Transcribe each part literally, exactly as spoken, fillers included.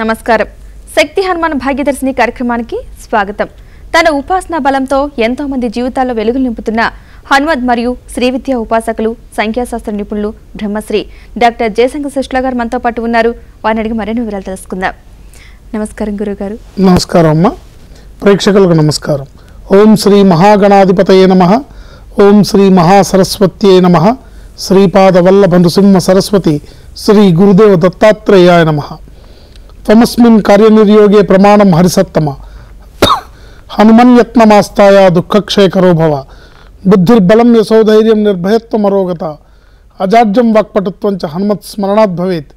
నమస్కారం శక్తి హనుమాన్ భాగ్యదర్శిని కార్యక్రమానికి స్వాగతం తన ఉపాసన బలంతో ఎంతో మంది జీవితాల్లో వెలుగులు నింపుతున్న హనుమద్ మరియు శ్రీ విద్యా ఉపాసకులు సంఖ్యాశాస్త్ర నిపుణులు బ్రహ్మశ్రీ డాక్టర్ జయశంకర్ శిష్లాగర్ మనతో పాటు ఉన్నారు వారిని అడిగి మరిన్ని వివరాలు తెలుసుకుందాం నమస్కారం గురుగారు నమస్కారం అమ్మ ప్రేక్షకులకు నమస్కారం ఓం శ్రీ మహా గణాధిపతయే నమః ఓం శ్రీ మహా సరస్వత్యై నమః శ్రీపాద వల్లభ నృసింహ సరస్వతి శ్రీ గురుదేవ దత్తాత్రేయాయ నమః తమస్మిన్ కార్యనిర్యోగే ప్రమాణం హరిసత్తమ హనుమన్ యత్నమాస్తాయ దుఃఖక్షయకరో భవ బుద్ధిర్బలం యశోధైర్యం నిర్భయత్వం అరోగత అజాడ్యం వాక్పటుత్వం చ హనుమత్ స్మరణాత్ భవేత్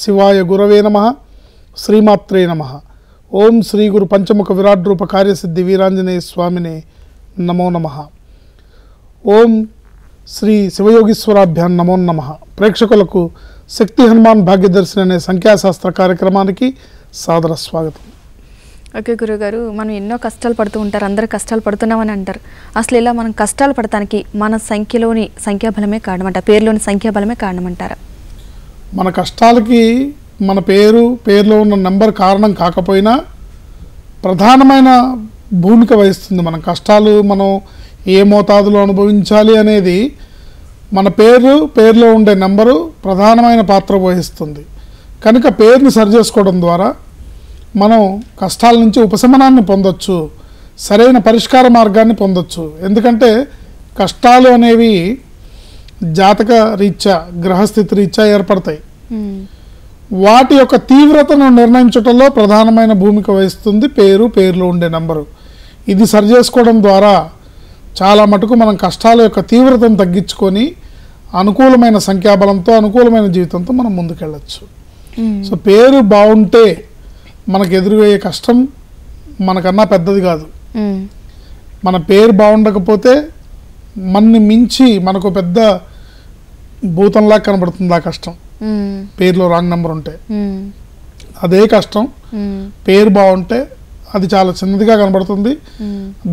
శివాయ గురవే నమః శ్రీమాత్రే నమః ఓం శ్రీ గురు పంచముఖ విరాట్ రూప కార్యసిద్ధి వీరాంజనేయ స్వామినే నమో నమః ఓం శ్రీ శివయోగీశ్వరాభ్యాం నమో నమః ప్రేక్షకులకు శక్తి హనుమాన్ భాగ్యదర్శిని అనే సంఖ్యాశాస్త్ర కార్యక్రమానికి సాదర స్వాగతం. ఓకే గురుగారు, మనం ఎన్నో కష్టాలు పడుతూ ఉంటారు, అందరూ కష్టాలు పడుతున్నామని అంటారు. అసలు ఇలా మనం కష్టాలు పడటానికి మన సంఖ్యలోని సంఖ్యాబలమే కారణమంట, పేరులోని సంఖ్యాబలమే కారణమంటారా? మన కష్టాలకి మన పేరు, పేరులో ఉన్న నెంబర్ కారణం కాకపోయినా ప్రధానమైన భూమిక వహిస్తుంది. మన కష్టాలు మనం ఏ మోతాదులో అనుభవించాలి అనేది మన పేరు, పేరులో ఉండే నెంబరు ప్రధానమైన పాత్ర పోషిస్తుంది. కనుక పేరుని సరిచేసుకోవడం ద్వారా మనం కష్టాల నుంచి ఉపశమనాన్ని పొందొచ్చు, సరైన పరిష్కార మార్గాన్ని పొందొచ్చు. ఎందుకంటే కష్టాలు అనేవి జాతక రీత్యా, గ్రహస్థితి రీత్యా ఏర్పడతాయి. వాటి యొక్క తీవ్రతను నిర్ణయించడంలో ప్రధానమైన భూమిక వహిస్తుంది పేరు, పేరులో ఉండే నెంబరు. ఇది సరిచేసుకోవడం ద్వారా చాలా మటుకు మనం కష్టాల యొక్క తీవ్రతను తగ్గించుకొని అనుకూలమైన సంఖ్యాబలంతో, అనుకూలమైన జీవితంతో మనం ముందుకెళ్ళచ్చు. సో పేరు బాగుంటే మనకు ఎదురుయ్యే కష్టం మనకన్నా పెద్దది కాదు. మన పేరు బాగుండకపోతే మనని మించి మనకు పెద్ద భూతంలా కనబడుతుంది ఆ కష్టం, పేరులో రాంగ్ నెంబర్ ఉంటే. అదే కష్టం పేరు బాగుంటే అది చాలా చిన్నదిగా కనబడుతుంది.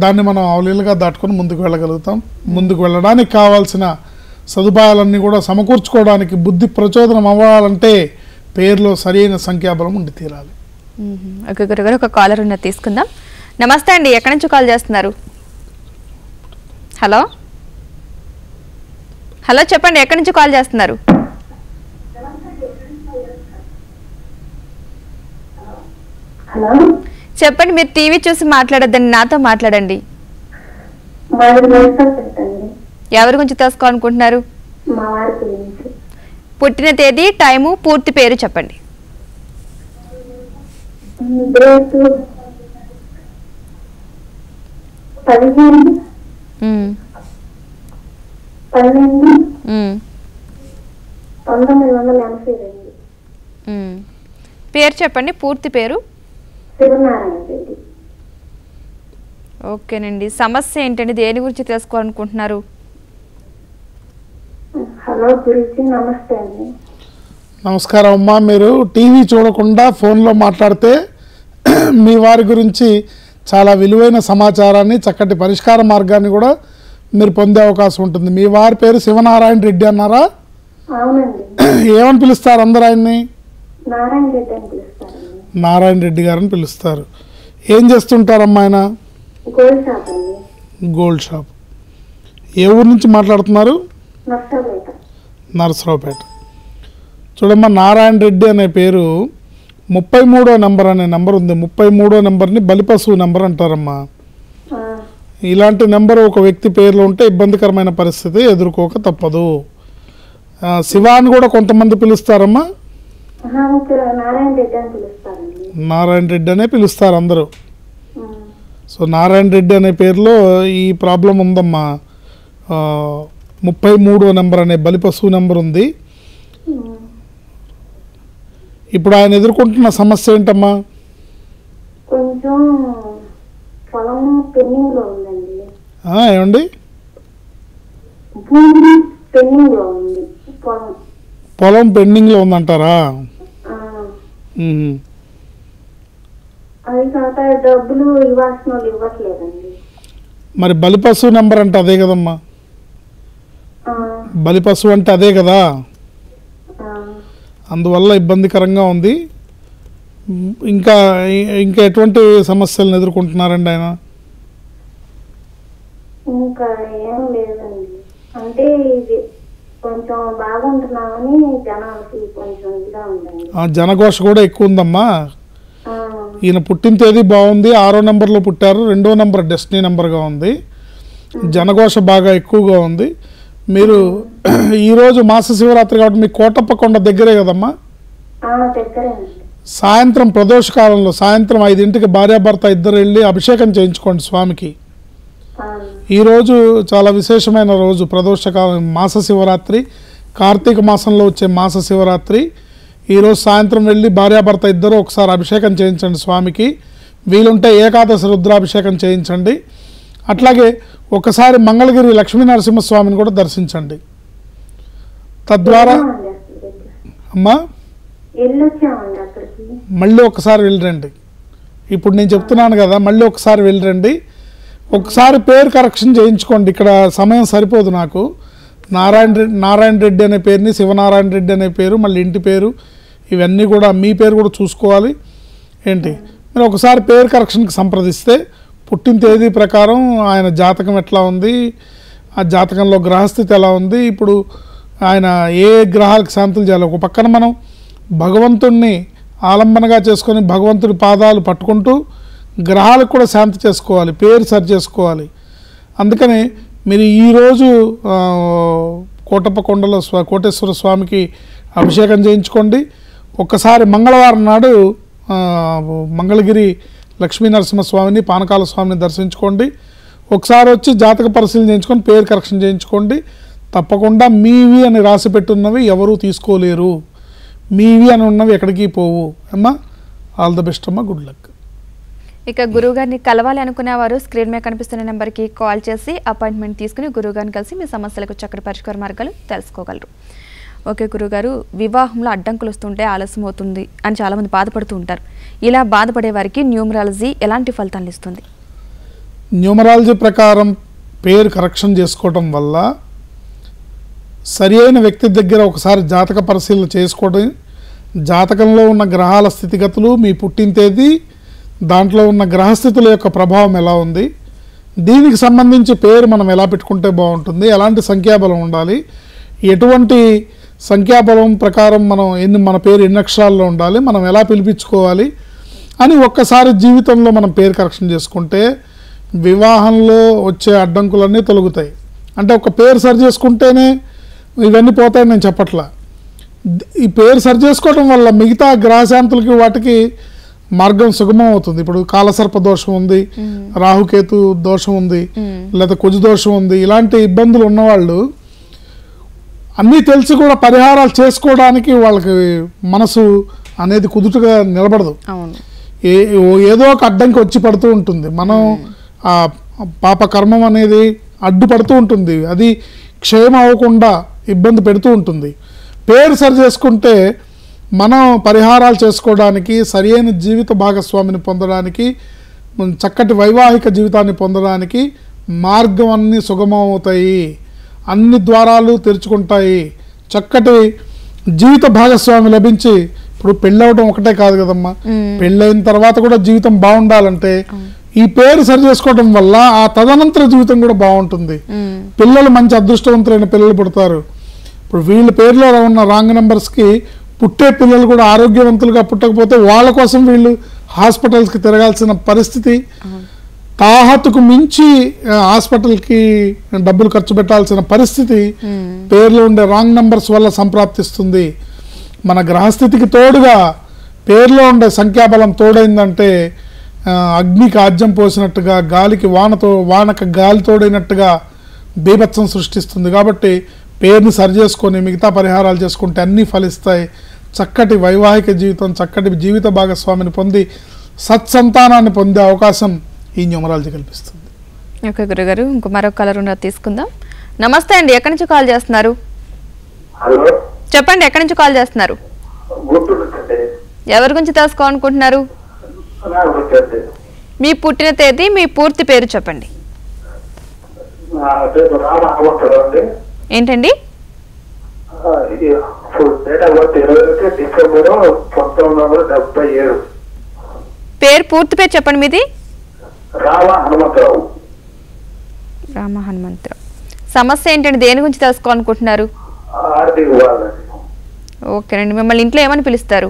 దాన్ని మనం అవలీలుగా దాటుకొని ముందుకు వెళ్ళగలుగుతాం. ముందుకు వెళ్ళడానికి కావాల్సిన సదుపాయాలన్నీ కూడా సమకూర్చుకోవడానికి బుద్ధి ప్రచోదనం అవ్వాలంటే పేరులో సరైన సంఖ్యాబలం ఉండి తీరాలి. ఓకే గురుగారు, ఒక కాలర్ ఉన్న తీసుకుందాం. నమస్తే అండి, ఎక్కడి నుంచి కాల్ చేస్తున్నారు? హలో హలో చెప్పండి, ఎక్కడి నుంచి కాల్ చేస్తున్నారు? చెప్పండి, మీరు టీవీ చూసి మాట్లాడద్దండి, నాతో మాట్లాడండి. ఎవరి గురించి తెలుసుకోవాలనుకుంటున్నారు? పుట్టిన తేదీ, టైము, పూర్తి పేరు చెప్పండి. పేరు చెప్పండి, పూర్తి పేరు. ఓకేనండి, సమస్య ఏంటండి, దేని గురించి తెలుసుకోవాలనుకుంటున్నారు? నమస్కారం అమ్మా, మీరు టీవీ చూడకుండా ఫోన్లో మాట్లాడితే మీ వారి గురించి చాలా విలువైన సమాచారాన్ని, చక్కటి పరిష్కార మార్గాన్ని కూడా మీరు పొందే అవకాశం ఉంటుంది. మీ వారి పేరు శివనారాయణ రెడ్డి అన్నారా? ఏమని పిలుస్తారు అందరూ ఆయన్ని? నారాయణ రెడ్డి గారు అని పిలుస్తారు. ఏం చేస్తుంటారమ్మా ఆయన? Gold shop. ఏ ఊరు నుంచి మాట్లాడుతున్నారు? నరసరావుపేట. చూడమ్మా, నారాయణ రెడ్డి అనే పేరు ముప్పై మూడో నెంబర్ అనే నెంబర్ ఉంది. ముప్పై మూడో నెంబర్ని బలిపశువు నెంబర్ అంటారమ్మా. ఇలాంటి నెంబర్ ఒక వ్యక్తి పేరులో ఉంటే ఇబ్బందికరమైన పరిస్థితి ఎదుర్కోక తప్పదు. శివాన్ని కూడా కొంతమంది పిలుస్తారమ్మా, నారాయణ రెడ్డి అనే పిలుస్తారు అందరూ. సో నారాయణ రెడ్డి అనే పేరులో ఈ ప్రాబ్లం ఉందమ్మా. ముప్పై మూడో నెంబర్ అనే బలిపశువు నెంబర్ ఉంది. ఇప్పుడు ఆయన ఎదుర్కొంటున్న సమస్య ఏంటమ్మా? ఏమండి, పొలం పెండింగ్లో ఉందంటారా? మరి బలిపశు నెంబర్ అంటే అదే కదమ్మా, బలిపశు అంటే అదే కదా, అందువల్ల ఇబ్బందికరంగా ఉంది. ఇంకా ఇంకా ఎటువంటి సమస్యలను ఎదుర్కొంటున్నారండి ఆయన? ఇంకా ఏం లేదండి, అంటే కొంచెం బాగుంటున్నామని జనానికి కొంచెం ఇలా ఉండండి. ఆ జనఘోష కూడా ఎక్కువ ఉందమ్మా. ఈయన పుట్టిన తేదీ బాగుంది, ఆరో నెంబర్లో పుట్టారు, రెండో నెంబర్ డెస్టినీ నెంబర్గా ఉంది, జనఘోష బాగా ఎక్కువగా ఉంది. మీరు ఈరోజు మాస శివరాత్రి కాబట్టి మీ కోటప్పకొండ దగ్గరే కదమ్మా? సాయంత్రం ప్రదోషకాలంలో సాయంత్రం ఐదింటికి భార్యాభర్త ఇద్దరు వెళ్ళి అభిషేకం చేయించుకోండి స్వామికి. ఈరోజు చాలా విశేషమైన రోజు, ప్రదోషకాలం, మాస శివరాత్రి, కార్తీక మాసంలో వచ్చే మాస శివరాత్రి. ఈరోజు సాయంత్రం వెళ్ళి భార్యాభర్త ఇద్దరు ఒకసారి అభిషేకం చేయించండి స్వామికి. వీలుంటే ఏకాదశి రుద్రాభిషేకం చేయించండి. అట్లాగే ఒకసారి మంగళగిరి లక్ష్మీనరసింహస్వామిని కూడా దర్శించండి. తద్వారా అమ్మా మళ్ళీ ఒకసారి వెళ్ళిరండి, ఇప్పుడు నేను చెప్తున్నాను కదా, మళ్ళీ ఒకసారి వెళ్ళిరండి. ఒకసారి పేరు కరెక్షన్ చేయించుకోండి, ఇక్కడ సమయం సరిపోదు నాకు. నారాయణ రెడ్డి నారాయణ రెడ్డి అనే పేరుని శివనారాయణ రెడ్డి అనే పేరు, మళ్ళీ ఇంటి పేరు, ఇవన్నీ కూడా మీ పేరు కూడా చూసుకోవాలి ఏంటి. మీరు ఒకసారి పేరు కరెక్షన్కి సంప్రదిస్తే పుట్టిన తేదీ ప్రకారం ఆయన జాతకం ఎట్లా ఉంది, ఆ జాతకంలో గ్రహస్థితి ఎలా ఉంది, ఇప్పుడు ఆయన ఏ గ్రహాలకు శాంతులు చేయాలి. ఒక పక్కన మనం భగవంతుడిని ఆలంబనగా చేసుకొని భగవంతుడి పాదాలు పట్టుకుంటూ గ్రహాలకు కూడా శాంతి చేసుకోవాలి, పేరు సరి చేసుకోవాలి. అందుకని మీరు ఈరోజు కోటప్పకొండలో స్వా కోటేశ్వర స్వామికి అభిషేకం చేయించుకోండి. ఒక్కసారి మంగళవారం నాడు మంగళగిరి లక్ష్మీనరసింహస్వామిని పానకాల స్వామిని దర్శించుకోండి. ఒకసారి వచ్చి జాతక పరిశీలన చేయించుకొని పేరు కరెక్షన్ చేయించుకోండి. తప్పకుండా మీవి అని రాసి పెట్టున్నవి ఎవరూ తీసుకోలేరు, మీవి అని ఉన్నవి ఎక్కడికి పోవు అమ్మా. ఆల్ ద బెస్ట్ అమ్మా, గుడ్ లక్. ఇక గురువుగారిని కలవాలి అనుకునేవారు స్క్రీన్ మీద కనిపిస్తున్న నెంబర్కి కాల్ చేసి అపాయింట్మెంట్ తీసుకుని గురువుగారిని కలిసి మీ సమస్యలకు చక్కటి పరిష్కార మార్గాలు తెలుసుకోగలరు. ఓకే గురువుగారు, వివాహంలో అడ్డంకులు వస్తుంటే ఆలస్యం అవుతుంది అని చాలామంది బాధపడుతూ ఉంటారు. ఇలా బాధపడే వారికి న్యూమరాలజీ ఎలాంటి ఫలితాలను ఇస్తుంది? న్యూమరాలజీ ప్రకారం పేరు కరెక్షన్ చేసుకోవడం వల్ల సరి అయిన వ్యక్తి దగ్గర ఒకసారి జాతక పరిశీలన చేసుకోవడం, జాతకంలో ఉన్న గ్రహాల స్థితిగతులు, మీ పుట్టిన తేదీ, దాంట్లో ఉన్న గ్రహస్థితుల యొక్క ప్రభావం ఎలా ఉంది, దీనికి సంబంధించి పేరు మనం ఎలా పెట్టుకుంటే బాగుంటుంది, ఎలాంటి సంఖ్యాబలం ఉండాలి, ఎటువంటి సంఖ్యాబలం ప్రకారం మనం ఎన్ని మన పేరు ఎన్ని అక్షరాల్లో ఉండాలి, మనం ఎలా పిలిపించుకోవాలి అని ఒక్కసారి జీవితంలో మనం పేరు కరెక్షన్ చేసుకుంటే వివాహంలో వచ్చే అడ్డంకులన్నీ తొలగుతాయి. అంటే ఒక పేరు సరి చేసుకుంటేనే ఇవన్నీ పోతాయని నేను చెప్పట్లా. ఈ పేరు సరి చేసుకోవడం వల్ల మిగతా గ్రహశాంతులకి వాటికి మార్గం సుగమం అవుతుంది. ఇప్పుడు కాలసర్ప దోషం ఉంది, రాహుకేతు దోషం ఉంది, లేదా కుజ దోషం ఉంది, ఇలాంటి ఇబ్బందులు ఉన్నవాళ్ళు అన్నీ తెలిసి కూడా పరిహారాలు చేసుకోవడానికి వాళ్ళకి మనసు అనేది కుదుటగా నిలబడదు. ఏ ఏదో ఒక అడ్డంకి వచ్చి పడుతూ ఉంటుంది, మనం ఆ పాప కర్మం అనేది అడ్డుపడుతూ ఉంటుంది, అది క్షయం అవ్వకుండా ఇబ్బంది పెడుతూ ఉంటుంది. పేరు సరి చేసుకుంటే మనం పరిహారాలు చేసుకోవడానికి, సరైన జీవిత భాగస్వామిని పొందడానికి, చక్కటి వైవాహిక జీవితాన్ని పొందడానికి మార్గం అన్నీ సుగమమవుతాయి, అన్ని ద్వారాలు తెరుచుకుంటాయి, చక్కటి జీవిత భాగస్వామి లభించి. ఇప్పుడు పెళ్ళవడం ఒకటే కాదు కదమ్మా, పెళ్ళైన తర్వాత కూడా జీవితం బాగుండాలంటే ఈ పేరు సరి చేసుకోవడం వల్ల ఆ తదనంతర జీవితం కూడా బాగుంటుంది. పిల్లలు మంచి అదృష్టవంతులైన పిల్లలు పుడతారు. ఇప్పుడు వీళ్ళ పేర్లో ఉన్న రాంగ్ నెంబర్స్కి పుట్టే పిల్లలు కూడా ఆరోగ్యవంతులుగా పుట్టకపోతే వాళ్ళ కోసం వీళ్ళు హాస్పిటల్స్కి తిరగాల్సిన పరిస్థితి, తాహతుకు మించి హాస్పిటల్కి డబ్బులు ఖర్చు పెట్టాల్సిన పరిస్థితి పేర్లో ఉండే రాంగ్ నెంబర్స్ వల్ల సంప్రాప్తిస్తుంది. మన గ్రహస్థితికి తోడుగా పేర్లో ఉండే సంఖ్యాబలం తోడైందంటే అగ్నికి ఆజ్యం పోసినట్టుగా, గాలికి వానతో వానక గాలి తోడైనట్టుగా బీభత్సం సృష్టిస్తుంది. కాబట్టి పేరుని సరి చేసుకొని మిగతా పరిహారాలు చేసుకుంటే అన్నీ ఫలిస్తాయి. చక్కటి వైవాహిక జీవితం, చక్కటి జీవిత భాగస్వామిని పొంది సత్సంతానాన్ని పొందే అవకాశం ఈ న్యూమరాలజీ కల్పిస్తుంది. ఓకే గురుగారు, ఇంకో మరొక కలర్ ఉన్న తీసుకుందాం. నమస్తే అండి, ఎక్కడి నుంచి కాల్ చేస్తున్నారు? చెప్పండి, ఎక్కడి నుంచి కాల్ చేస్తున్నారు? ఎవరి గురించి తెలుసుకోవాలనుకుంటున్నారు? మీ పుట్టిన తేదీ, మీ పూర్తి పేరు చెప్పండి. ఏంటండి? పేరు పూర్తి పేరు చెప్పండి మీది? రామ హనుమంతరావు. రామ హనుమంతరావు. సమస్య ఏంటండి, దేని గురించి తెలుసుకోవాలనుకుంటున్నారు? ఆర్థిక వివాదం. ఓకేనండి. మిమ్మల్ని ఇంట్లో ఏమని పిలుస్తారు?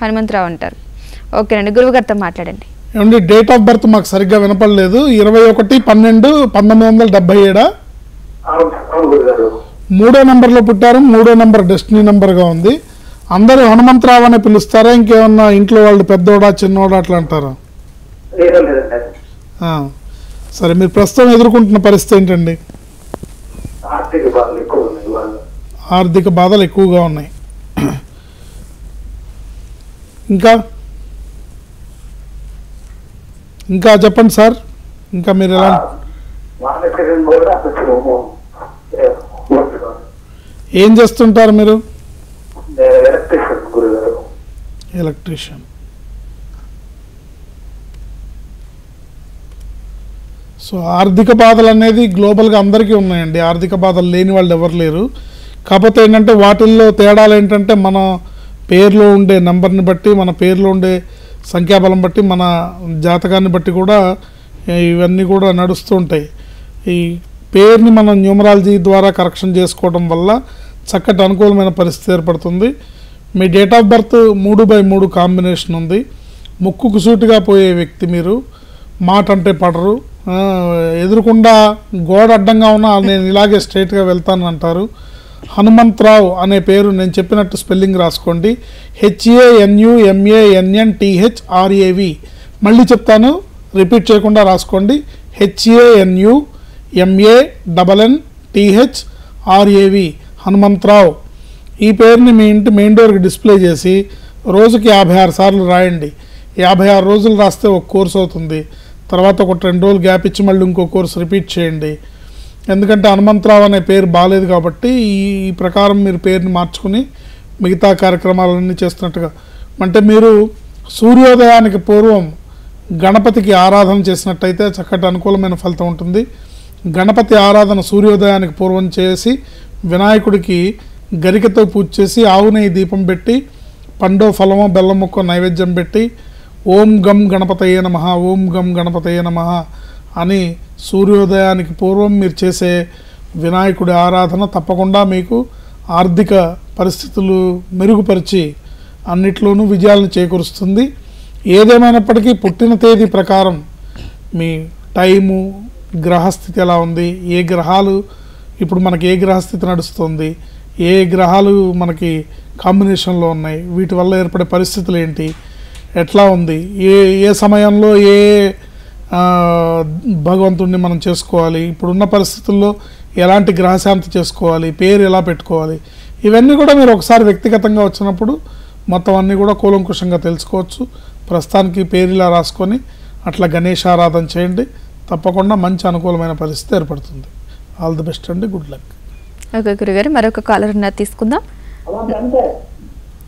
హనుమంతరావు అంటారు. ఓకేనండి. గురువుగారితో మాట్లాడండి. ఏమండి డేట్ ఆఫ్ బర్త్ మాకు సరిగ్గా వినపడలేదు. ఇరవై ఒకటి పన్నెండు పంతొమ్మిది వందల డెబ్బై ఏడా? మూడో నెంబర్లో పుట్టారు. మూడో నెంబర్ డెస్టినీ నెంబర్గా ఉంది. అందరూ హనుమంతరావు అనే పిలుస్తారా, ఇంకేమన్నా ఇంట్లో వాళ్ళు పెద్దోడా చిన్నోడా అట్లా అంటారా? సరే, మీరు ప్రస్తుతం ఎదుర్కొంటున్న పరిస్థితి ఏంటండి? ఆర్థిక బాధలు ఎక్కువగా ఉన్నాయి. ఇంకా ఇంకా చెప్పండి సార్. ఇంకా మీరు ఎలా, ఏం చేస్తుంటారు మీరు? ఎలక్ట్రీషియన్. సో ఆర్థిక బాధలు అనేది గ్లోబల్గా అందరికీ ఉన్నాయండి. ఆర్థిక బాధలు లేని వాళ్ళు ఎవరు లేరు. కాకపోతే ఏంటంటే వాటిల్లో తేడాలు ఏంటంటే మన పేరులో ఉండే నెంబర్ని బట్టి, మన పేరులో ఉండే సంఖ్యాబలం బట్టి, మన జాతకాన్ని బట్టి కూడా ఇవన్నీ కూడా నడుస్తూ ఉంటాయి. ఈ పేరుని మనం న్యూమరాలజీ ద్వారా కరెక్షన్ చేసుకోవడం వల్ల చక్కటి అనుకూలమైన పరిస్థితి ఏర్పడుతుంది. మీ డేట్ ఆఫ్ బర్త్ మూడు బై మూడు కాంబినేషన్ ఉంది. ముక్కుకు సూటిగా పోయే వ్యక్తి మీరు. మాట అంటే పడరు. ఎదురుకుండా గోడ అడ్డంగా ఉన్నా నేను ఇలాగే స్ట్రైట్గా వెళ్తాను అంటారు. హనుమంతరావు అనే పేరు నేను చెప్పినట్టు స్పెల్లింగ్ రాసుకోండి. హెచ్ఏఎన్యుఎంఏఎన్ఎన్టీహెచ్ఆర్ఏవి. మళ్ళీ చెప్తాను, రిపీట్ చేయకుండా రాసుకోండి. హెచ్ఏఎన్యుఎంఏఎన్ఎన్టీహెచ్ఆర్ఏవి హనుమంతరావు. ఈ పేరుని మీ ఇంటి మెయిన్ డోర్కి డిస్ప్లే చేసి రోజుకి యాభై ఆరు సార్లు రాయండి. యాభై ఆరు రోజులు రాస్తే ఒక కోర్సు అవుతుంది. తర్వాత ఒక రెండు రోజులు గ్యాప్ ఇచ్చి మళ్ళీ ఇంకో కోర్సు రిపీట్ చేయండి. ఎందుకంటే హనుమంతరావు అనే పేరు బాగాలేదు కాబట్టి ఈ ప్రకారం మీరు పేరుని మార్చుకుని మిగతా కార్యక్రమాలన్నీ చేస్తున్నట్టుగా. అంటే మీరు సూర్యోదయానికి పూర్వం గణపతికి ఆరాధన చేసినట్టయితే చక్కటి అనుకూలమైన ఫలితం ఉంటుంది. గణపతి ఆరాధన సూర్యోదయానికి పూర్వం చేసి, వినాయకుడికి గరికతో పూజ చేసి, ఆవు నెయ్యి దీపం పెట్టి, పండో ఫలమో బెల్లం ముక్కో నైవేద్యం పెట్టి, ఓం గం గణపతయే నమః ఓం గం గణపతయే నమః అని సూర్యోదయానికి పూర్వం మీరు చేసే వినాయకుడి ఆరాధన తప్పకుండా మీకు ఆర్థిక పరిస్థితులు మెరుగుపరిచి అన్నిట్లోనూ విజయాలను చేకూరుస్తుంది. ఏదేమైనప్పటికీ పుట్టిన తేదీ ప్రకారం మీ టైము, గ్రహస్థితి ఎలా ఉంది, ఏ గ్రహాలు ఇప్పుడు మనకి ఏ గ్రహస్థితి నడుస్తుంది, ఏ గ్రహాలు మనకి కాంబినేషన్లో ఉన్నాయి, వీటి వల్ల ఏర్పడే పరిస్థితులు ఏంటి, ఎట్లా ఉంది, ఏ ఏ సమయంలో ఏ భగవంతుడిని మనం చేసుకోవాలి, ఇప్పుడున్న పరిస్థితుల్లో ఎలాంటి గ్రహశాంతి చేసుకోవాలి, పేరు ఎలా పెట్టుకోవాలి, ఇవన్నీ కూడా మీరు ఒకసారి వ్యక్తిగతంగా వచ్చినప్పుడు మొత్తం అన్నీ కూడా కూలంకుషంగా తెలుసుకోవచ్చు. ప్రస్తుతానికి పేరు ఇలా రాసుకొని అట్లా గణేష్ ఆరాధన చేయండి. తప్పకుండా మంచి అనుకూలమైన పరిస్థితి ఏర్పడుతుంది. ఆల్ ది బెస్ట్ అండి. Good luck. ఓకే గురుగారు, మరొక కాలర్ ఉన్నారు, తీసుకుందాం.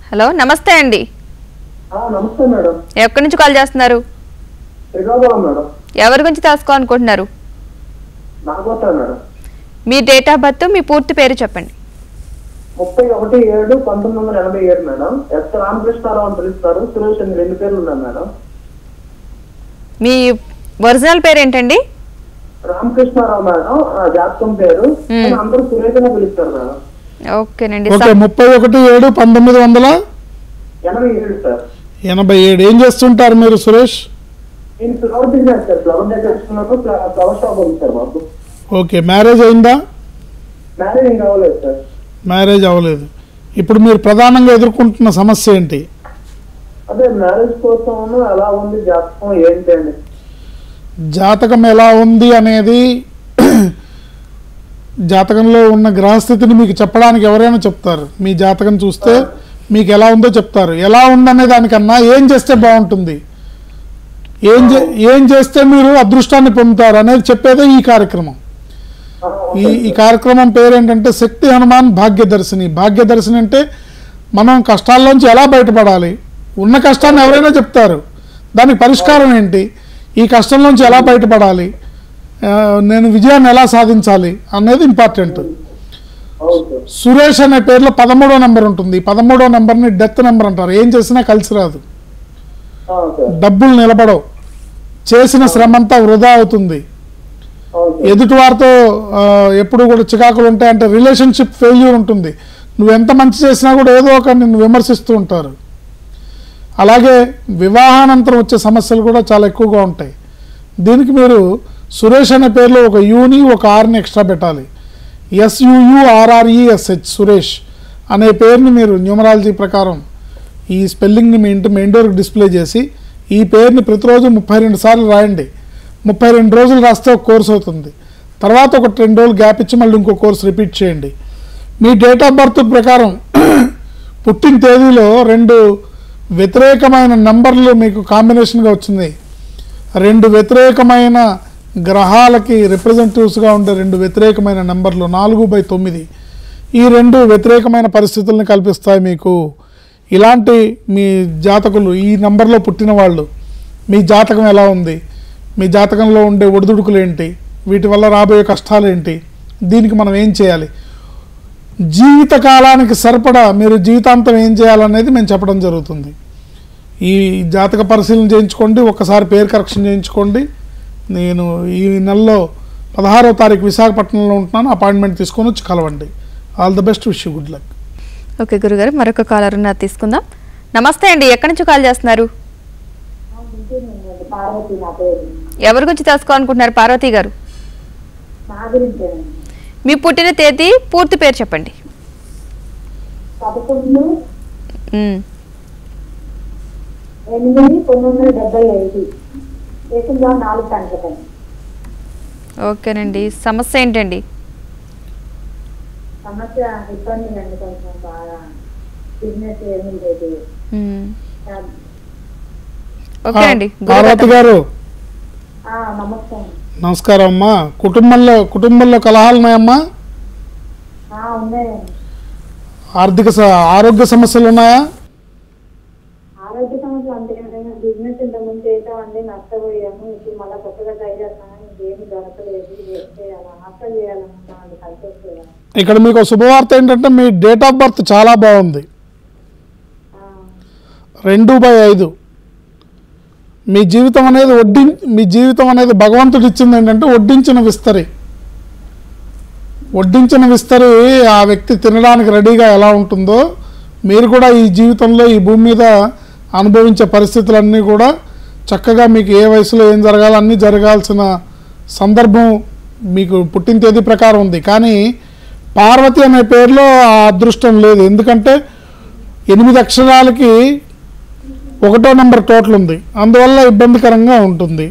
హలో నమస్తే అండి. ఎక్కడి నుంచి కాల్ చేస్తున్నారు? ఎవరి గురించి తెలుసుకోవాలనుకుంటున్నారు? మీ డేట్ ఆఫ్ బర్త్, మీ పూర్తి పేరు చెప్పండి. ముప్పై ఒకటి ఏడు పంతొమ్మిది వందల ఎనభై ఏడు మేడం. ఎస్ రామకృష్ణారావు అని పిలుస్తారు. సురేష్ అని రెండు పేర్లు ఉన్నాయి మేడం. మీ ఒరిజినల్ పేరు ఏంటండి? రామకృష్ణారావు మేడం. జాతకం పేరు అందరూ సురేష్ అని పిలుస్తారు మేడం. ఓకేనండి. ముప్పై ఒకటి ఏడు పంతొమ్మిది వందల ఎనభై ఏడు సార్. ఎనభై ఏడు. ఏం చేస్తుంటారు మీరు సురేష్? ఓకే. మ్యారేజ్ అయిందా? మ్యారేజ్ అవ్వలేదు. ఇప్పుడు మీరు ప్రధానంగా ఎదుర్కొంటున్న సమస్య ఏంటి? జాతకం ఎలా ఉంది అనేది, జాతకంలో ఉన్న గ్రహస్థితిని మీకు చెప్పడానికి ఎవరైనా చెప్తారు. మీ జాతకం చూస్తే మీకు ఎలా ఉందో చెప్తారు. ఎలా ఉందనే దానికన్నా ఏం చేస్తే బాగుంటుంది, ఏం ఏం చేస్తే మీరు అదృష్టాన్ని పొందుతారు అనేది చెప్పేదే ఈ కార్యక్రమం. ఈ ఈ కార్యక్రమం పేరేంటంటే శక్తి హనుమాన్ భాగ్యదర్శిని. భాగ్యదర్శిని అంటే మనం కష్టాల్లోంచి ఎలా బయటపడాలి, ఉన్న కష్టాన్ని ఎవరైనా చెప్తారు. దానికి పరిష్కారం ఏంటి, ఈ కష్టంలోంచి ఎలా బయటపడాలి, నేను విజయాన్ని ఎలా సాధించాలి అనేది ఇంపార్టెంట్. సురేష్ అనే పేరులో పదమూడో నెంబర్ ఉంటుంది. పదమూడో నెంబర్ని డెత్ నెంబర్ అంటారు. ఏం చేసినా కలిసి రాదు, డబ్బులు నిలబడవు, చేసిన శ్రమంతా వృధా అవుతుంది, ఎదుటివారితో ఎప్పుడు కూడా చికాకులు ఉంటాయంటే రిలేషన్షిప్ ఫెయిల్యూర్ ఉంటుంది. నువ్వెంత మంచి చేసినా కూడా ఏదో ఒక నిన్ను విమర్శిస్తూ ఉంటారు. అలాగే వివాహానంతరం వచ్చే సమస్యలు కూడా చాలా ఎక్కువగా ఉంటాయి. దీనికి మీరు సురేష్ అనే పేరులో ఒక యూని ఒక ఆర్ని ఎక్స్ట్రా పెట్టాలి. ఎస్యుఆర్ఆర్ఈఎస్హెచ్ సురేష్ అనే పేరుని మీరు న్యూమరాలజీ ప్రకారం ఈ స్పెల్లింగ్ని మీ ఇంటి మెయిన్ డోర్కి డిస్ప్లే చేసి ఈ పేరుని ప్రతిరోజు ముప్పై రెండు సార్లు రాయండి. ముప్పై రెండు రోజులు రాస్తే ఒక కోర్స్ అవుతుంది. తర్వాత ఒక రెండు రోజులు గ్యాప్ ఇచ్చి మళ్ళీ ఇంకో కోర్స్ రిపీట్ చేయండి. మీ డేట్ ఆఫ్ బర్త్ ప్రకారం పుట్టిన తేదీలో రెండు వ్యతిరేకమైన నంబర్లు మీకు కాంబినేషన్గా వచ్చింది. రెండు వ్యతిరేకమైన గ్రహాలకి రిప్రజెంటేటివ్స్గా ఉండే రెండు వ్యతిరేకమైన నంబర్లు నాలుగు బై తొమ్మిది ఈ రెండు వ్యతిరేకమైన పరిస్థితులను కల్పిస్తాయి. మీకు ఇలాంటి మీ జాతకులు ఈ నంబర్లో పుట్టిన వాళ్ళు మీ జాతకం ఎలా ఉంది, మీ జాతకంలో ఉండే ఒడిదుడుకులు ఏంటి, వీటి వల్ల రాబోయే కష్టాలు ఏంటి, దీనికి మనం ఏం చేయాలి, జీవితకాలానికి సరిపడా మీరు జీవితాంతం ఏం చేయాలనేది మేము చెప్పడం జరుగుతుంది. ఈ జాతక పరిశీలన చేయించుకోండి, ఒక్కసారి పేరు కరెక్షన్ చేయించుకోండి. నేను ఈ నెలలో పదహారో తారీఖు విశాఖపట్నంలో ఉంటున్నాను, అపాయింట్మెంట్ తీసుకొని వచ్చి కలవండి. All the best, wish you good luck. Okay గురుగారు, మరొక కాలర్ ఉన్నారు, తీసుకుందాం. నమస్తే అండి, ఎక్కడి నుంచి కాల్ చేస్తున్నారు? ఎవరి గురించి తెలుసుకోవాలనుకుంటున్నారు పార్వతి గారు? మీ పుట్టిన తేదీ పూర్తి పేరు చెప్పండి. ఓకేనండి, సమస్య ఏంటండి? నమస్కారం అమ్మా. కుటుంబంలో కుటుంబంలో కలహాలు ఉన్నాయమ్మా? ఆర్థిక ఆరోగ్య సమస్యలు ఉన్నాయా? ఇక్కడ మీకు శుభవార్త ఏంటంటే మీ డేట్ ఆఫ్ బర్త్ చాలా బాగుంది. రెండు బై ఐదు మీ జీవితం అనేది వడ్డి మీ జీవితం అనేది భగవంతుడు ఇచ్చింది ఏంటంటే వడ్డించిన విస్తరి. వడ్డించిన విస్తరి ఆ వ్యక్తి తినడానికి రెడీగా ఎలా ఉంటుందో మీరు కూడా ఈ జీవితంలో ఈ భూమి మీద అనుభవించే పరిస్థితులన్నీ కూడా చక్కగా మీకు ఏ వయసులో ఏం జరగాలో అన్నీ జరగాల్సిన సందర్భం మీకు పుట్టిన తేదీ ప్రకారం ఉంది. కానీ పార్వతి అనే పేరులో ఆ అదృష్టం లేదు. ఎందుకంటే ఎనిమిది అక్షరాలకి ఒకటో నెంబర్ టోటల్ ఉంది, అందువల్ల ఇబ్బందికరంగా ఉంటుంది.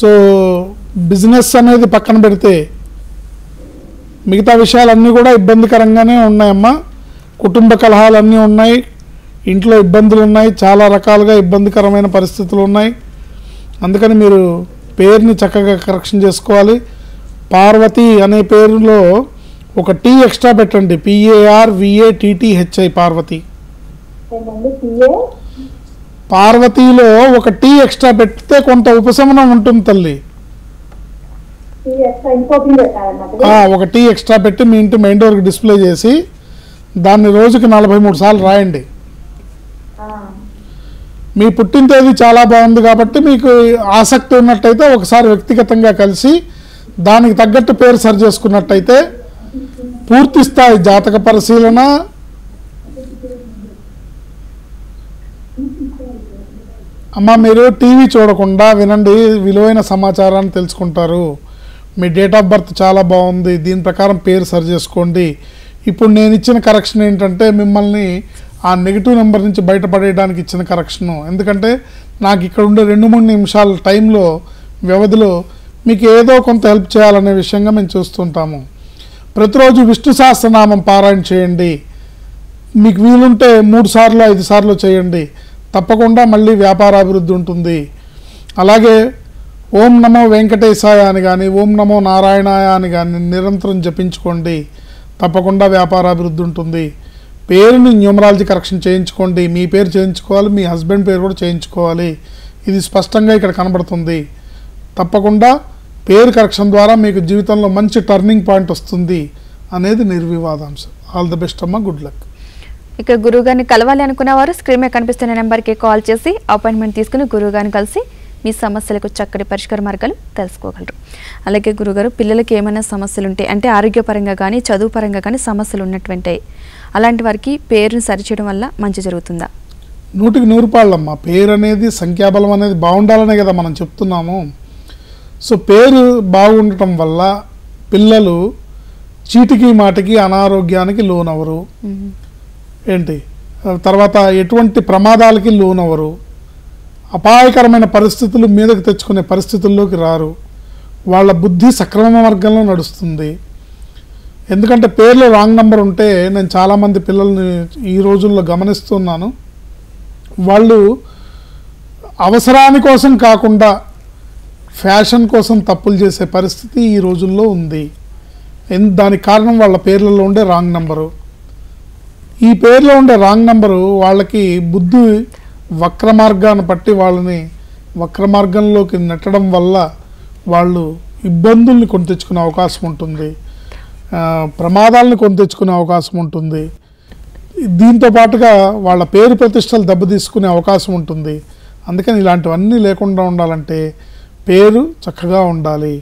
సో బిజినెస్ అనేది పక్కన పెడితే మిగతా విషయాలన్నీ కూడా ఇబ్బందికరంగానే ఉన్నాయమ్మా. కుటుంబ కలహాలన్నీ ఉన్నాయి, ఇంట్లో ఇబ్బందులు ఉన్నాయి, చాలా రకాలుగా ఇబ్బందికరమైన పరిస్థితులు ఉన్నాయి. అందుకని మీరు పేరుని చక్కగా కరెక్షన్ చేసుకోవాలి. పార్వతి అనే పేరులో ఒక టీ ఎక్స్ట్రా పెట్టండి. పిఏఆర్విఏటిటిహెచ్ఐ పార్వతి. పార్వతిలో ఒక టీ ఎక్స్ట్రా పెడితే కొంత ఉపశమనం ఉంటుంది తల్లి. ఒక టీ ఎక్స్ట్రా పెట్టి మీ ఇంటి మెయిన్ డోర్కి డిస్ప్లే చేసి దాన్ని రోజుకి నలభై మూడు సార్లు రాయండి. మీ పుట్టిన తేదీ చాలా బాగుంది కాబట్టి మీకు ఆసక్తి ఉన్నట్టయితే ఒకసారి వ్యక్తిగతంగా కలిసి దానికి తగ్గట్టు పేరు సరి చేసుకున్నట్టయితే పూర్తి స్థాయి జాతక పరిశీలన అమ్మ. మీరు టీవీ చూడకుండా వినండి, విలువైన సమాచారాన్ని తెలుసుకుంటారు. మీ డేట్ ఆఫ్ బర్త్ చాలా బాగుంది, దీని ప్రకారం పేరు సరి చేసుకోండి. ఇప్పుడు నేను ఇచ్చిన కరెక్షన్ ఏంటంటే మిమ్మల్ని ఆ నెగిటివ్ నెంబర్ నుంచి బయటపడేయడానికి ఇచ్చిన కరెక్షను. ఎందుకంటే నాకు ఇక్కడ ఉండే రెండు మూడు నిమిషాల టైంలో వ్యవధిలో మీకు ఏదో కొంత హెల్ప్ చేయాలనే విషయంగా మేము చూస్తుంటాము. ప్రతిరోజు విష్ణు సహస్రనామం పారాయణ చేయండి. మీకు వీలుంటే మూడు సార్లు ఐదు సార్లు చేయండి, తప్పకుండా మళ్ళీ వ్యాపారాభివృద్ధి ఉంటుంది. అలాగే ఓం నమో వెంకటేశాయ అని కానీ ఓం నమో నారాయణాయ అని కానీ నిరంతరం జపించుకోండి, తప్పకుండా వ్యాపారాభివృద్ధి ఉంటుంది. పేరుని న్యూమరాలజీ కరెక్షన్ చేయించుకోండి. మీ పేరు చేయించుకోవాలి, మీ హస్బెండ్ పేరు కూడా చేయించుకోవాలి. ఇది స్పష్టంగా ఇక్కడ కనబడుతుంది. తప్పకుండా పేరు కరెక్షన్ ద్వారా మీకు జీవితంలో మంచి టర్నింగ్ పాయింట్ వస్తుంది. అనేది నిర్వివాదాంశం. ఆల్ ది బెస్ట్ అమ్మ, గుడ్ లక్. ఇక గురుగారిని కలవాలి అనుకునేవారు స్క్రీన్ మీద కనిపిస్తున్న నెంబర్కి కాల్ చేసి అపాయింట్మెంట్ తీసుకుని గురుగారిని కలిసి మీ సమస్యలకు చక్కటి పరిష్కార మార్గాలు తెలుసుకోగలరు. అలాగే గురుగారు, పిల్లలకి ఏమైనా సమస్యలు ఉంటాయి అంటే ఆరోగ్యపరంగా కానీ చదువు పరంగా కానీ సమస్యలు ఉన్నటువంటి అలాంటి వారికి పేరుని సరిచేయడం వల్ల మంచి జరుగుతుందా? నూటికి నూరు పాళ్ళమ్మ. పేరు అనేది సంఖ్యాబలం అనేది బాగుండాలనే కదా మనం చెప్తున్నాము. సో పేరు బాగుండటం వల్ల పిల్లలు చీటికి మాటికి అనారోగ్యానికి లోనవరు, ఏంటి తర్వాత ఎటువంటి ప్రమాదాలకి లోనవరు, అపాయకరమైన పరిస్థితులు మీదకు తెచ్చుకునే పరిస్థితుల్లోకి రారు, వాళ్ళ బుద్ధి సక్రమ మార్గంలో నడుస్తుంది. ఎందుకంటే పేర్లు రాంగ్ నెంబర్ ఉంటే నేను చాలామంది పిల్లల్ని ఈ రోజుల్లో గమనిస్తున్నాను, వాళ్ళు అవసరాని కోసం కాకుండా ఫ్యాషన్ కోసం తప్పులు చేసే పరిస్థితి ఈ రోజుల్లో ఉంది. దానికి కారణం వాళ్ళ పేర్లలో ఉండే రాంగ్ నెంబరు. ఈ పేర్లో ఉండే రాంగ్ నెంబరు వాళ్ళకి బుద్ధి వక్ర మార్గాన్ని పట్టి వాళ్ళని వక్ర మార్గంలోకి నెట్టడం వల్ల వాళ్ళు ఇబ్బందుల్ని కొని తెచ్చుకునే అవకాశం ఉంటుంది, ప్రమాదాలను కొని తెచ్చుకునే అవకాశం ఉంటుంది. దీంతో పాటుగా వాళ్ళ పేరు ప్రతిష్టలు దెబ్బతీసుకునే అవకాశం ఉంటుంది. అందుకని ఇలాంటివన్నీ లేకుండా ఉండాలంటే పేరు చక్కగా ఉండాలి.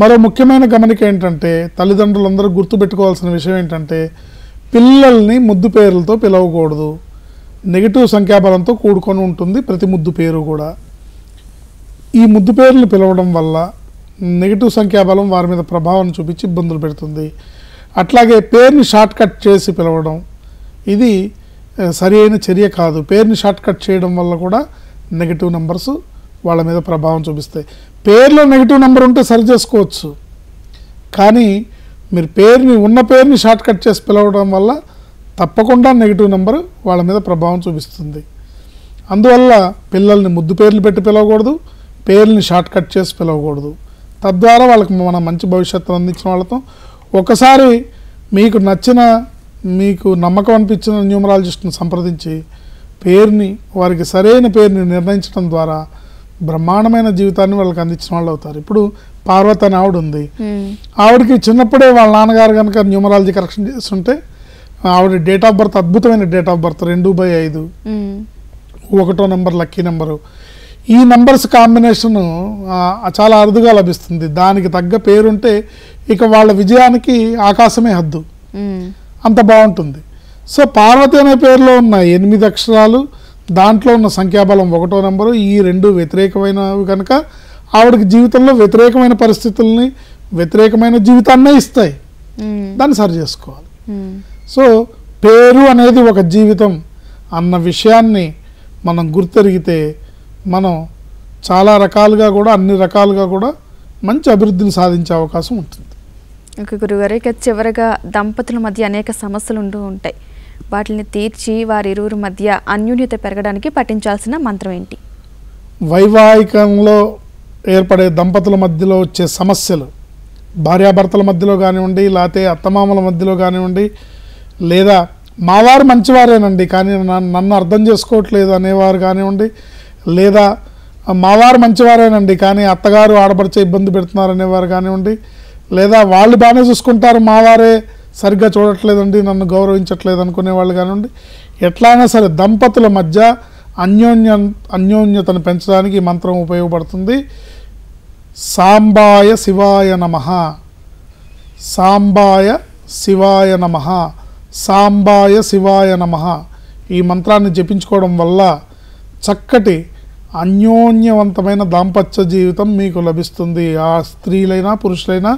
మరో ముఖ్యమైన గమనిక ఏంటంటే, తల్లిదండ్రులందరూ గుర్తుపెట్టుకోవాల్సిన విషయం ఏంటంటే, పిల్లల్ని ముద్దు పేర్లతో పిలవకూడదు. నెగిటివ్ సంఖ్యాబలంతో కూడుకొని ఉంటుంది ప్రతి ముద్దు పేరు కూడా. ఈ ముద్దు పేర్లు పిలవడం వల్ల నెగిటివ్ సంఖ్యాబలం వారి మీద ప్రభావం చూపించి ఇబ్బందులు పెడుతుంది. అట్లాగే పేరుని షార్ట్కట్ చేసి పిలవడం ఇది సరి అయిన చర్య కాదు. పేరుని షార్ట్కట్ చేయడం వల్ల కూడా నెగిటివ్ నెంబర్స్ వాళ్ళ మీద ప్రభావం చూపిస్తాయి. పేరులో నెగిటివ్ నెంబర్ ఉంటే సరి చేసుకోవచ్చు, కానీ మీరు పేరుని ఉన్న పేరుని షార్ట్కట్ చేసి పిలవడం వల్ల తప్పకుండా నెగిటివ్ నెంబర్ వాళ్ళ మీద ప్రభావం చూపిస్తుంది. అందువల్ల పిల్లల్ని ముద్దు పేర్లు పెట్టి పిలవకూడదు, పేర్లని షార్ట్కట్ చేసి పిలవకూడదు. తద్వారా వాళ్ళకి మన మంచి భవిష్యత్తును అందించిన వాళ్ళతో. ఒకసారి మీకు నచ్చిన, మీకు నమ్మకం అనిపించిన న్యూమరాలజిస్ట్ని సంప్రదించి పేరుని, వారికి సరైన పేరుని నిర్ణయించడం ద్వారా బ్రహ్మాండమైన జీవితాన్ని వాళ్ళకి అందించిన వాళ్ళు అవుతారు. ఇప్పుడు పార్వతి అని ఆవిడ ఉంది, ఆవిడకి చిన్నప్పుడే వాళ్ళ నాన్నగారు కనుక న్యూమరాలజీ కరెక్షన్ చేస్తుంటే ఆవిడ డేట్ ఆఫ్ బర్త్ అద్భుతమైన డేట్ ఆఫ్ బర్త్, రెండు బై ఐదు, ఒకటో నెంబర్ లక్కీ నెంబరు. ఈ నెంబర్స్ కాంబినేషను చాలా అరుదుగా లభిస్తుంది. దానికి తగ్గ పేరుంటే ఇక వాళ్ళ విజయానికి ఆకాశమే హద్దు, అంత బాగుంటుంది. సో పార్వతి అనే పేరులో ఉన్న ఎనిమిది అక్షరాలు, దాంట్లో ఉన్న సంఖ్యాబలం ఒకటో నెంబరు, ఈ రెండు వ్యతిరేకమైనవి కనుక ఆవిడకి జీవితంలో వ్యతిరేకమైన పరిస్థితుల్ని, వ్యతిరేకమైన జీవితాన్నే ఇస్తాయి. దాన్ని సరి చేసుకోవాలి. సో పేరు అనేది ఒక జీవితం అన్న విషయాన్ని మనం గుర్తెరిగితే మనం చాలా రకాలుగా కూడా, అన్ని రకాలుగా కూడా మంచి అభివృద్ధిని సాధించే అవకాశం ఉంటుంది. ఓకే గురుగారు, ఇక చివరగా దంపతుల మధ్య అనేక సమస్యలు ఉంటూ ఉంటాయి, వాటిని తీర్చి వారి ఇరువురి మధ్య అన్యోన్యత పెరగడానికి పఠించాల్సిన మంత్రం ఏంటి? వైవాహికంలో ఏర్పడే దంపతుల మధ్యలో వచ్చే సమస్యలు, భార్యాభర్తల మధ్యలో కానివ్వండి, లేకపోతే అత్తమామల మధ్యలో కానివ్వండి, లేదా మావారు మంచివారేనండి కానీ నన్ను అర్థం చేసుకోవట్లేదు అనేవారు కానివ్వండి, లేదా మావారు మంచివారేనండి కానీ అత్తగారు ఆడపడిచే ఇబ్బంది పెడుతున్నారు అనేవారు కానివ్వండి, లేదా వాళ్ళు బాగానే చూసుకుంటారు మావారే సరిగ్గా చూడట్లేదండి, నన్ను గౌరవించట్లేదు అనుకునే వాళ్ళు కానివ్వండి, ఎట్లయినా సరే దంపతుల మధ్య అన్యోన్య అన్యోన్యతను పెంచడానికి ఈ మంత్రం ఉపయోగపడుతుంది. సాంబాయ శివాయ నమః, సాంబాయ శివాయ నమః, సాంబాయ శివాయ నమః. ఈ మంత్రాన్ని జపించుకోవడం వల్ల చక్కటి అన్యోన్యవంతమైన దాంపత్య జీవితం మీకు లభిస్తుంది. ఆ స్త్రీలైనా పురుషులైనా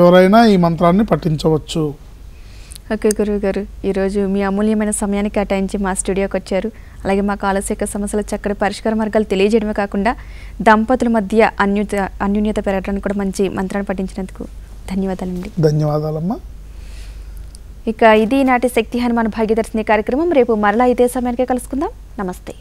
ఎవరైనా ఈ మంత్రాన్ని పఠించవచ్చు. ఓకే గురువుగారు, ఈరోజు మీ అమూల్యమైన సమయాన్ని కేటాయించి మా స్టూడియోకి వచ్చారు. అలాగే మా కాలర్స్ యొక్క సమస్యల చక్కటి పరిష్కార మార్గాలు తెలియజేయడమే కాకుండా దంపతుల మధ్య అన్యూత అన్యూన్యత పెరగడానికి కూడా మంచి మంత్రాన్ని పఠించినందుకు ధన్యవాదాలండి. ధన్యవాదాలమ్మా. ఇక ఇది నాటి శక్తి హనుమాన్ భాగ్యదర్శిని కార్యక్రమం. రేపు మరలా ఇదే సమయానికి కలుసుకుందాం. నమస్తే.